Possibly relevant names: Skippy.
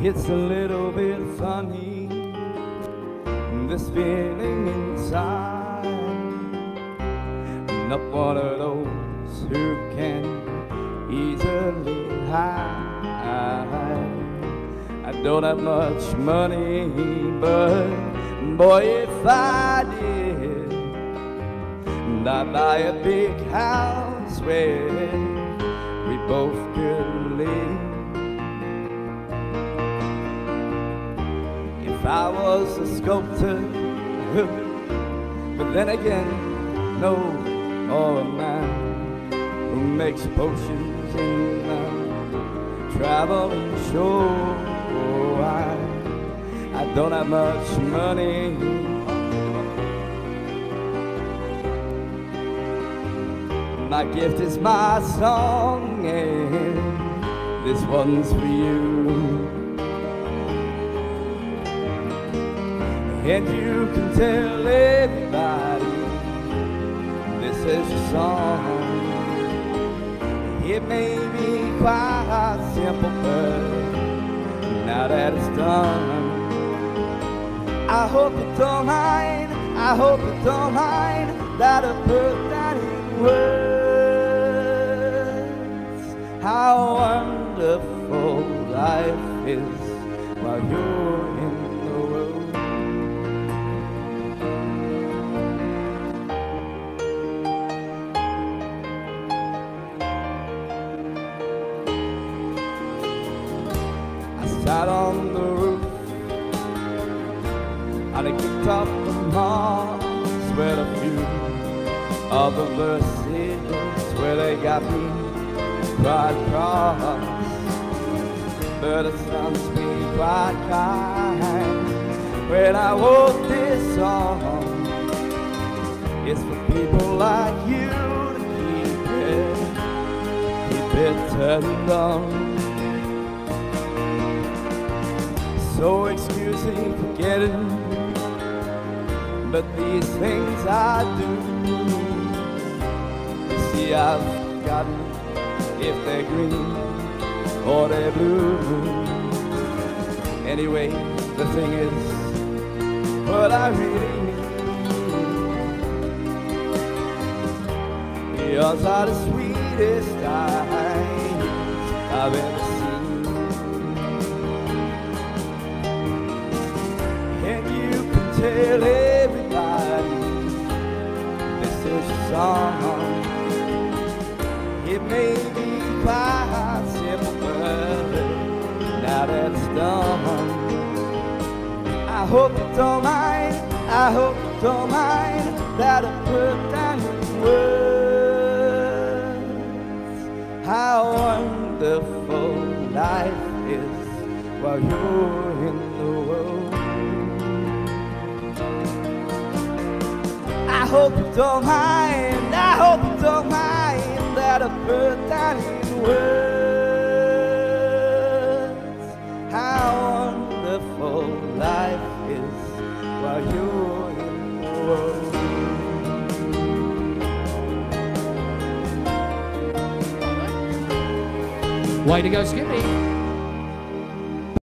It's a little bit funny, this feeling inside, not one of those who can easily hide. I don't have much money, but boy, if I did, I'd buy a big house where we both could live. If I was a sculptor, but then again, no, or a man who makes potions in a traveling show. Oh, I don't have much money, my gift is my song, and this one's for you. And you can tell everybody this is your song. It may be quite simple, but now that it's done, I hope you don't mind, I hope you don't mind that I put that in words. How wonderful life is while you're in the world. Out on the roof, and I kicked off the moss where a few of the verses where they got me quite cross, but it sounds to me quite kind when I wrote this song. It's for people like you to keep it turned on. So excusing forgetting, but these things I do, you see I've forgotten if they're green or they're blue. Anyway, the thing is what I really mean. Yours are the sweetest eyes I've ever seen. Tell everybody this is your song. It may be quite simple, but now that it's done, I hope you don't mind, I hope you don't mind that I put down in words how wonderful life is while you're in the world. I hope you don't mind, I hope you don't mind that I put that in words. How wonderful life is while you're in the world. Way to go, Skippy.